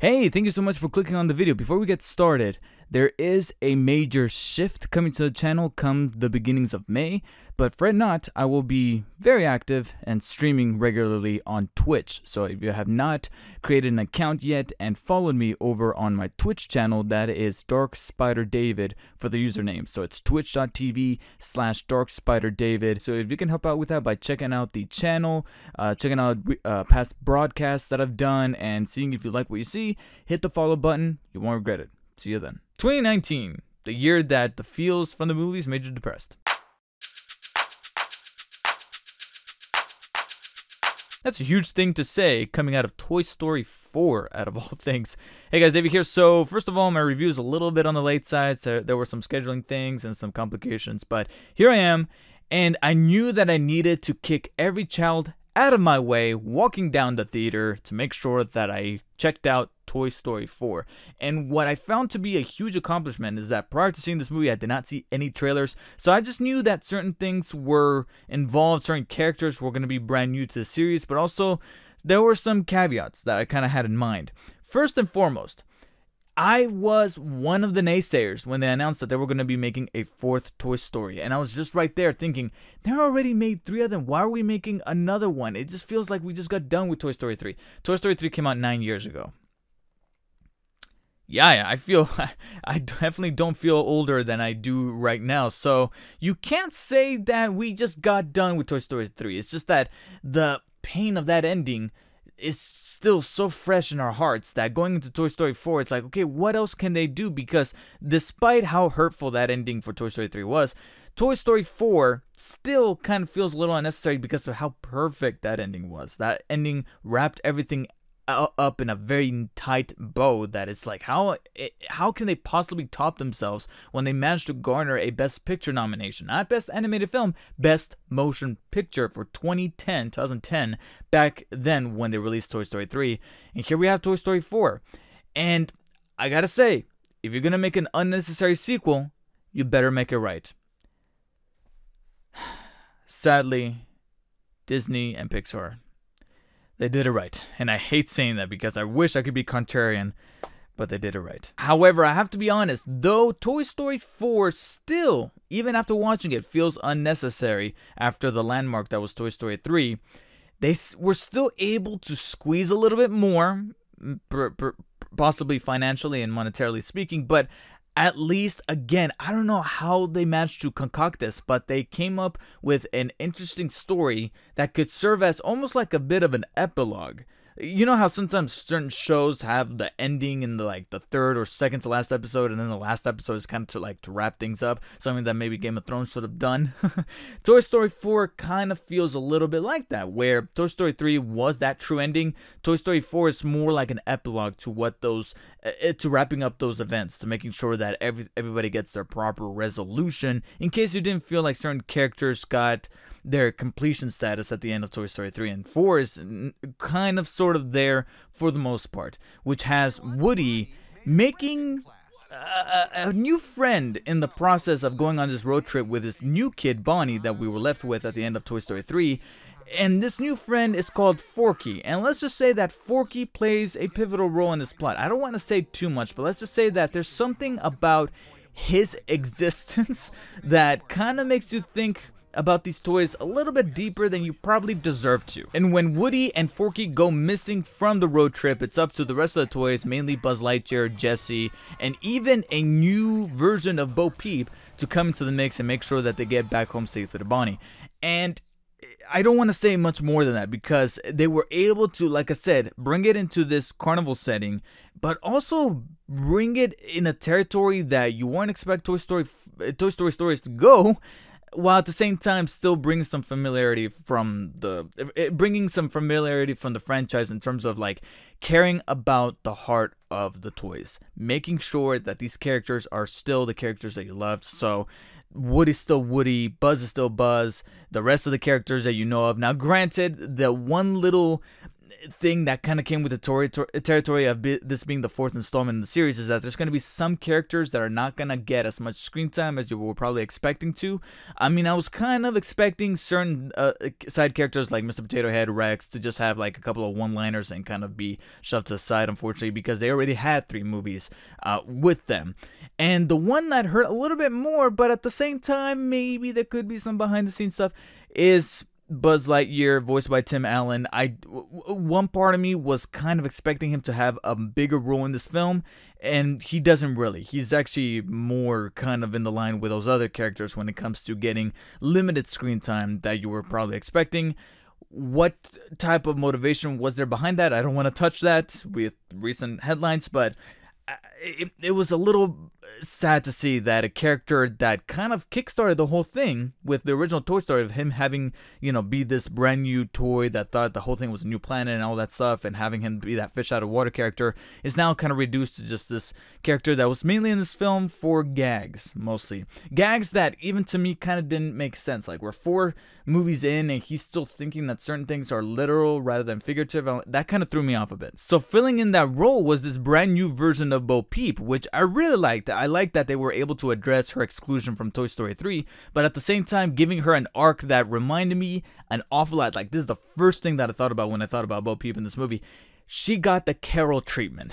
Hey, thank you so much for clicking on the video. Before we get started, there is a major shift coming to the channel come the beginnings of May, but fret not, I will be very active and streaming regularly on Twitch. So if you have not created an account yet and followed me over on my Twitch channel, that is DarkSpiderDavid for the username. So it's twitch.tv/DarkSpiderDavid. So if you can help out with that by checking out the channel, checking out past broadcasts that I've done, and seeing if you like what you see, hit the follow button. You won't regret it. See you then. 2019, the year that the feels from the movies made you depressed. That's a huge thing to say coming out of Toy Story 4, out of all things. Hey guys, David here. So first of all, my review is a little bit on the late side, so there were some scheduling things and some complications, but here I am, and I knew that I needed to kick every child out of my way walking down the theater to make sure that I checked out Toy Story 4. And what I found to be a huge accomplishment is that prior to seeing this movie, I did not see any trailers, so I just knew that certain things were involved, certain characters were going to be brand new to the series, but also there were some caveats that I kind of had in mind. First and foremost, I was one of the naysayers when they announced that they were going to be making a fourth Toy Story, and I was just right there thinking, they already made 3 of them, why are we making another one? It just feels like we just got done with Toy Story 3. Toy Story 3 came out 9 years ago. Yeah, I definitely don't feel older than I do right now, so you can't say that we just got done with Toy Story 3. It's just that the pain of that ending is still so fresh in our hearts that going into Toy Story 4, it's like, okay, what else can they do? Because despite how hurtful that ending for Toy Story 3 was, Toy Story 4 still kind of feels a little unnecessary because of how perfect that ending was. That ending wrapped everything up in a very tight bow that it's like, how can they possibly top themselves when they managed to garner a Best Picture nomination? Not Best Animated Film, Best Motion Picture for 2010, back then when they released Toy Story 3. And here we have Toy Story 4. And I gotta say, if you're gonna make an unnecessary sequel, you better make it right. Sadly, Disney and Pixar, they did it right, and I hate saying that because I wish I could be contrarian, but they did it right. However, I have to be honest, though Toy Story 4 still, even after watching it, feels unnecessary after the landmark that was Toy Story 3, they were still able to squeeze a little bit more, possibly financially and monetarily speaking, but at least, again, I don't know how they managed to concoct this, but they came up with an interesting story that could serve as almost like a bit of an epilogue. You know how sometimes certain shows have the ending in the, like, the third or second to last episode, and then the last episode is kind of to wrap things up, something that maybe Game of Thrones should have done. Toy Story 4 kind of feels a little bit like that, where Toy Story 3 was that true ending. Toy Story 4 is more like an epilogue to what those to wrapping up those events, to making sure that everybody gets their proper resolution, in case you didn't feel like certain characters got their completion status at the end of Toy Story 3. And 4 is kind of sort of there for the most part, which has Woody making a new friend in the process of going on this road trip with this new kid, Bonnie, that we were left with at the end of Toy Story 3. And this new friend is called Forky, and let's just say that Forky plays a pivotal role in this plot. I don't want to say too much, but let's just say that there's something about his existence that kind of makes you think about these toys a little bit deeper than you probably deserve to. And when Woody and Forky go missing from the road trip, it's up to the rest of the toys, mainly Buzz Lightyear, Jessie, and even a new version of Bo Peep, to come into the mix and make sure that they get back home safely to Bonnie. And I don't want to say much more than that, because they were able to, like I said, bring it into this carnival setting, but also bring it in a territory that you won't expect Toy Story stories to go, while at the same time still bringing some familiarity from the franchise, in terms of like caring about the heart of the toys, making sure that these characters are still the characters that you loved. So Woody's still Woody, Buzz is still Buzz, the rest of the characters that you know of. Now granted, the one little thing that kind of came with the territory of this being the fourth installment in the series is that there's going to be some characters that are not going to get as much screen time as you were probably expecting to. I mean, I was kind of expecting certain side characters like Mr. Potato Head, Rex, to just have like a couple of one-liners and kind of be shoved to the side, unfortunately, because they already had 3 movies with them. And the one that hurt a little bit more, but at the same time, maybe there could be some behind-the-scenes stuff, is Buzz Lightyear, voiced by Tim Allen. One part of me was kind of expecting him to have a bigger role in this film, and he doesn't really. He's actually more kind of in the line with those other characters when it comes to getting limited screen time that you were probably expecting. What type of motivation was there behind that? I don't want to touch that with recent headlines, but it was a little sad to see that a character that kind of kickstarted the whole thing with the original Toy Story of him having, you know, be this brand new toy that thought the whole thing was a new planet and all that stuff, and having him be that fish out of water character, is now kind of reduced to just this character that was mainly in this film for gags, mostly. Gags that even to me kind of didn't make sense. Like, we're 4 movies in and he's still thinking that certain things are literal rather than figurative. That kind of threw me off a bit. So filling in that role was this brand new version of Bo Peep, which I really liked. I like that they were able to address her exclusion from Toy Story 3, but at the same time giving her an arc that reminded me an awful lot. Like, this is the first thing that I thought about when I thought about Bo Peep in this movie. She got the Carol treatment.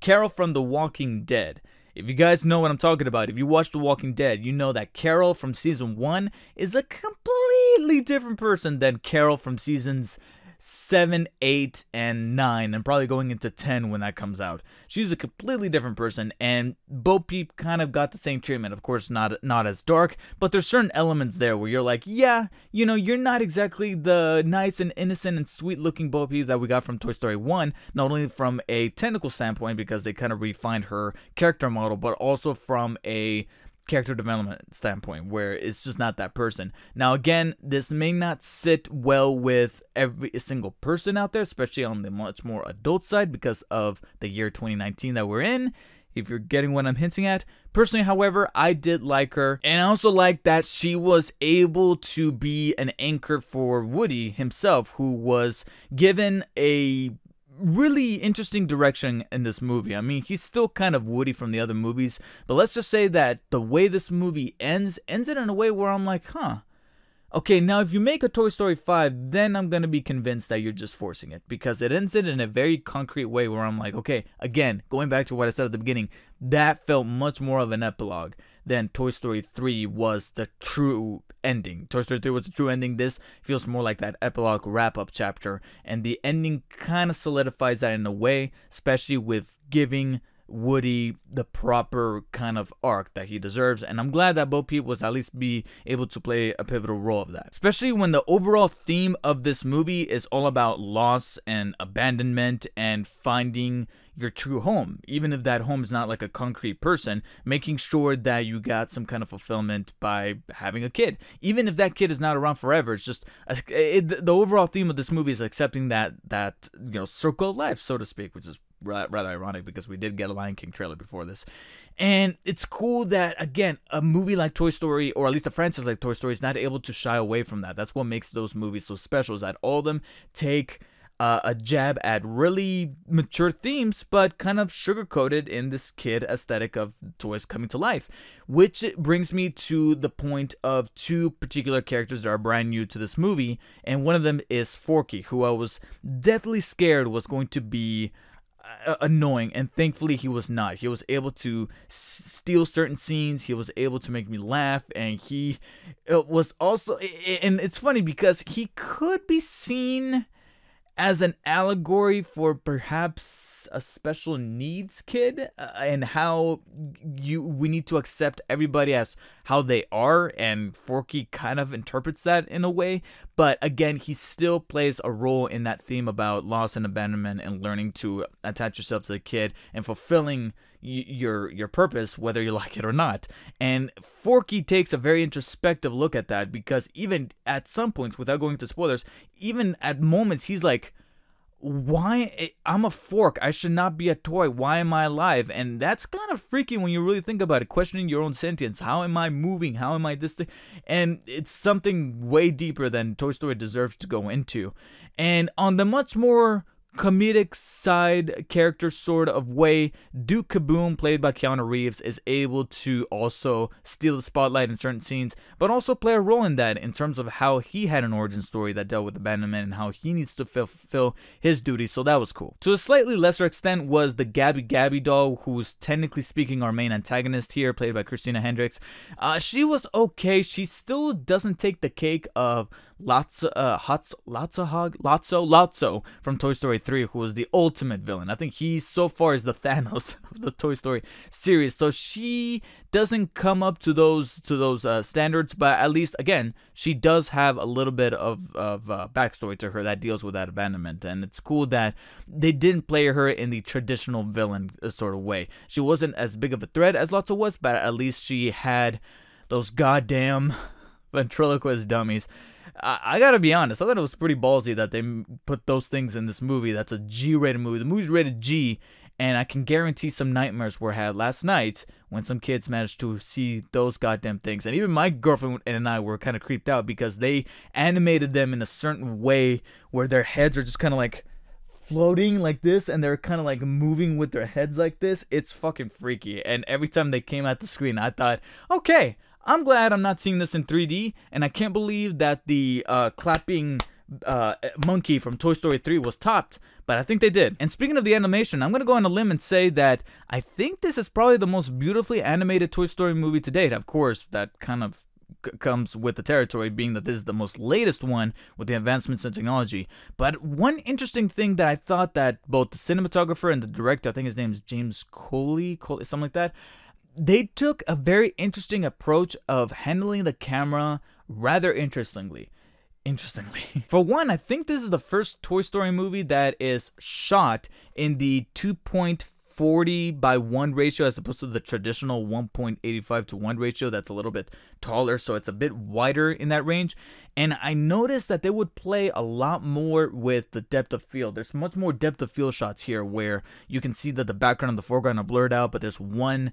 Carol from The Walking Dead. If you guys know what I'm talking about, if you watch The Walking Dead, you know that Carol from season 1 is a completely different person than Carol from seasons 7, 8, and 9, and probably going into 10 when that comes out. She's a completely different person, and Bo Peep kind of got the same treatment. Of course, not as dark, but there's certain elements there where you're like, yeah, you know, you're not exactly the nice and innocent and sweet looking Bo Peep that we got from Toy Story 1, not only from a technical standpoint because they kind of refined her character model, but also from a character development standpoint where it's just not that person. Now again, this may not sit well with every single person out there, especially on the much more adult side because of the year 2019 that we're in, if you're getting what I'm hinting at. Personally, however, I did like her, and I also liked that she was able to be an anchor for Woody himself, who was given a really interesting direction in this movie. I mean, he's still kind of Woody from the other movies, but let's just say that the way this movie ends it in a way where I'm like, huh, okay, now if you make a Toy Story 5, then I'm going to be convinced that you're just forcing it, because it ends it in a very concrete way where I'm like, okay, again, going back to what I said at the beginning, that felt much more of an epilogue than Toy Story 3 was the true ending. Toy Story 3 was the true ending. This feels more like that epilogue wrap-up chapter, and the ending kind of solidifies that in a way, especially with giving Woody the proper kind of arc that he deserves, and I'm glad that Bo Peep was at least be able to play a pivotal role of that, especially when the overall theme of this movie is all about loss and abandonment and finding your true home, even if that home is not like a concrete person, making sure that you got some kind of fulfillment by having a kid, even if that kid is not around forever. It's just the overall theme of this movie is accepting that, you know, circle of life, so to speak, which is rather ironic because we did get a Lion King trailer before this. And it's cool that, again, a movie like Toy Story, or at least a franchise like Toy Story, is not able to shy away from that. That's what makes those movies so special, is that all of them take a jab at really mature themes, but kind of sugar-coated in this kid aesthetic of toys coming to life. Which brings me to the point of 2 particular characters that are brand new to this movie, and one of them is Forky, who I was deathly scared was going to be annoying, and thankfully he was not. He was able to steal certain scenes, he was able to make me laugh, and he was also, and it's funny because he could be seen as an allegory for perhaps a special needs kid, and how we need to accept everybody as how they are, and Forky kind of interprets that in a way. But again, he still plays a role in that theme about loss and abandonment and learning to attach yourself to the kid and fulfilling your purpose, whether you like it or not. And Forky takes a very introspective look at that, because even at some points, without going to spoilers, even at moments, he's like, why I'm a fork, I should not be a toy, why am I alive? And that's kind of freaky when you really think about it, questioning your own sentience. How am I moving? How am I this thing? And it's something way deeper than Toy Story deserves to go into. And on the much more comedic side, character sort of way, Duke Kaboom, played by Keanu Reeves, is able to also steal the spotlight in certain scenes, but also play a role in that in terms of how he had an origin story that dealt with abandonment and how he needs to fulfill his duties. So that was cool. To a slightly lesser extent was the Gabby Gabby doll, who's technically speaking our main antagonist here, played by Christina Hendricks. She was okay. She still doesn't take the cake of Lotso from Toy Story 3, who was the ultimate villain. I think he so far is the Thanos of the Toy Story series. So she doesn't come up to those standards, but at least again she does have a little bit of backstory to her that deals with that abandonment, and it's cool that they didn't play her in the traditional villain sort of way. She wasn't as big of a threat as Lotso was, but at least she had those goddamn ventriloquist dummies. I gotta be honest, I thought it was pretty ballsy that they put those things in this movie. That's a G-rated movie. The movie's rated G, and I can guarantee some nightmares were had last night when some kids managed to see those goddamn things. And even my girlfriend and I were kind of creeped out because they animated them in a certain way where their heads are just kind of like floating like this, and they're kind of like moving with their heads like this. It's fucking freaky. And every time they came at the screen, I thought, okay, I'm glad I'm not seeing this in 3D, and I can't believe that the clapping monkey from Toy Story 3 was topped, but I think they did. And speaking of the animation, I'm going to go on a limb and say that I think this is probably the most beautifully animated Toy Story movie to date. Of course, that kind of comes with the territory, being that this is the most latest one with the advancements in technology. But one interesting thing that I thought that both the cinematographer and the director, I think his name is James Cooley, something like that, they took a very interesting approach of handling the camera rather interestingly. For one, I think this is the first Toy Story movie that is shot in the 2.40 by 1 ratio as opposed to the traditional 1.85 to 1 ratio. That's a little bit taller, so it's a bit wider in that range. And I noticed that they would play a lot more with the depth of field. There's much more depth of field shots here where you can see that the background and the foreground are blurred out, but there's one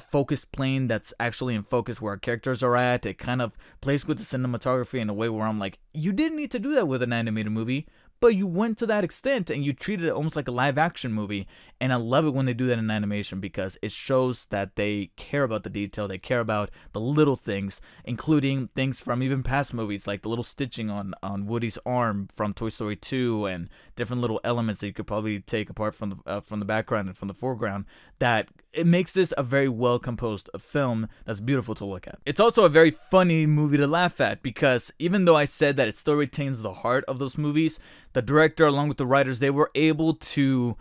focused plane that's actually in focus where our characters are at. It kind of plays with the cinematography in a way where I'm like, you didn't need to do that with an animated movie, but you went to that extent and you treated it almost like a live action movie. And I love it when they do that in animation because it shows that they care about the detail. They care about the little things, including things from even past movies, like the little stitching on Woody's arm from Toy Story 2 and different little elements that you could probably take apart from the background and from the foreground. That it makes this a very well composed film that's beautiful to look at. It's also a very funny movie to laugh at because even though I said that it still retains the heart of those movies, the director, along with the writers, they were able to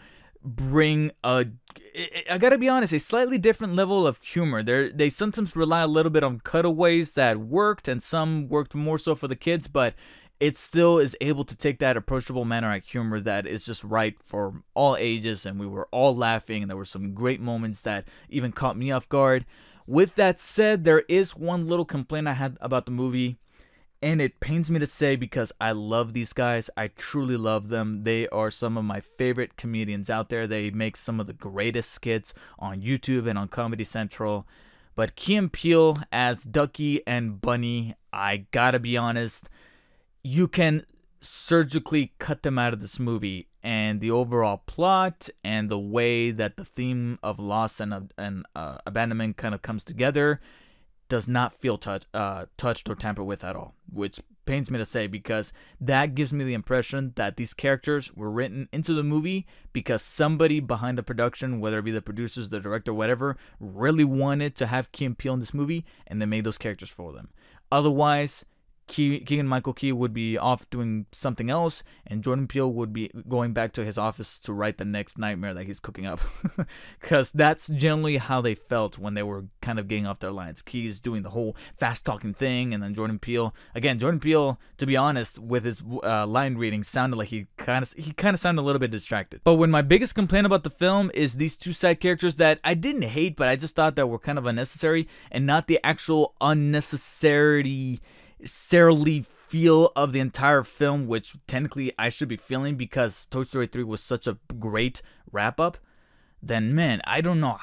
bring I gotta be honest, a slightly different level of humor. They sometimes rely a little bit on cutaways that worked, and some worked more so for the kids, but it still is able to take that approachable manner at humor that is just right for all ages, and we were all laughing, and there were some great moments that even caught me off guard. With that said, there is one little complaint I had about the movie, and it pains me to say because I love these guys. I truly love them. They are some of my favorite comedians out there. They make some of the greatest skits on YouTube and on Comedy Central. But Jordan Peele as Ducky and Bunny, I gotta be honest, you can surgically cut them out of this movie. And the overall plot and the way that the theme of loss and abandonment kind of comes together does not feel touched or tampered with at all, which pains me to say because that gives me the impression that these characters were written into the movie because somebody behind the production, whether it be the producers, the director, whatever, really wanted to have Jordan Peele in this movie, and they made those characters for them. Otherwise, Keegan-Michael Key would be off doing something else, and Jordan Peele would be going back to his office to write the next nightmare that he's cooking up, because that's generally how they felt when they were kind of getting off their lines. Key's doing the whole fast-talking thing, and then Jordan Peele, to be honest, with his line reading, sounded like he kind of sounded a little bit distracted. But when my biggest complaint about the film is these two side characters that I didn't hate, but I just thought that were kind of unnecessary, and not the actual unnecessarily feel of the entire film, which technically I should be feeling because Toy Story 3 was such a great wrap-up, then man, I don't know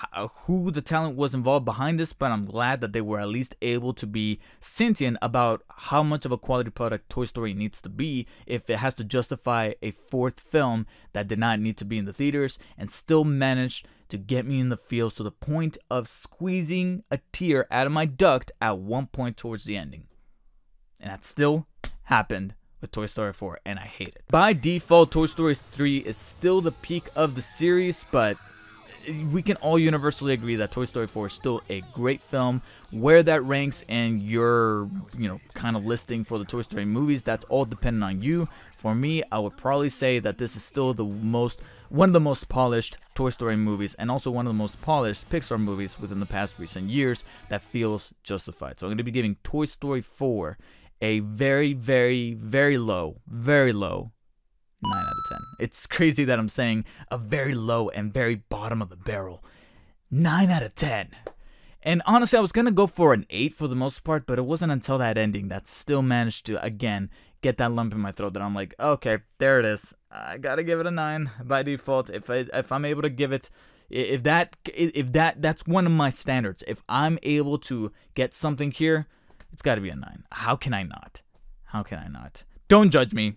who the talent was involved behind this, but I'm glad that they were at least able to be sentient about how much of a quality product Toy Story needs to be if it has to justify a fourth film that did not need to be in the theaters and still managed to get me in the feels to the point of squeezing a tear out of my duct at one point towards the ending. And that still happened with Toy Story 4, and I hate it. By default, Toy Story 3 is still the peak of the series, but we can all universally agree that Toy Story 4 is still a great film. Where that ranks and your, kind of listing for the Toy Story movies, that's all dependent on you. For me, I would probably say that this is still the most, one of the most polished Toy Story movies, and also one of the most polished Pixar movies within the past recent years that feels justified. So I'm going to be giving Toy Story 4 a very, very, very low 9 out of 10. It's crazy that I'm saying a very low and very bottom of the barrel. 9 out of 10. And honestly, I was going to go for an 8 for the most part, but it wasn't until that ending that still managed to, again, get that lump in my throat that I'm like, okay, there it is. I got to give it a 9 by default. If I'm able to give it, that's one of my standards. If I'm able to get something here, it's got to be a 9. How can I not? How can I not? Don't judge me.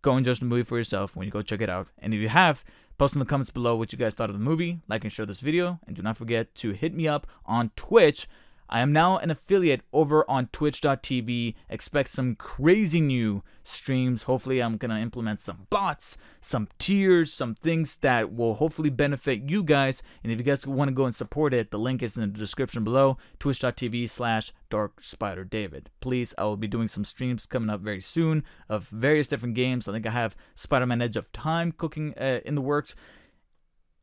Go and judge the movie for yourself when you go check it out. And if you have, post in the comments below what you guys thought of the movie. Like and share this video. And do not forget to hit me up on Twitch. I am now an affiliate over on twitch.tv. Expect some crazy new streams. Hopefully I'm going to implement some bots, some tiers, some things that will hopefully benefit you guys. And if you guys want to go and support it, the link is in the description below. twitch.tv/DarkSpiderDavid. Please, I will be doing some streams coming up very soon of various different games. I think I have Spider-Man Edge of Time cooking in the works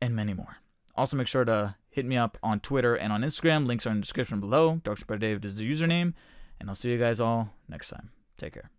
and many more. Also, make sure to hit me up on Twitter and on Instagram. Links are in the description below. DarkSpiderDavid is the username. And I'll see you guys all next time. Take care.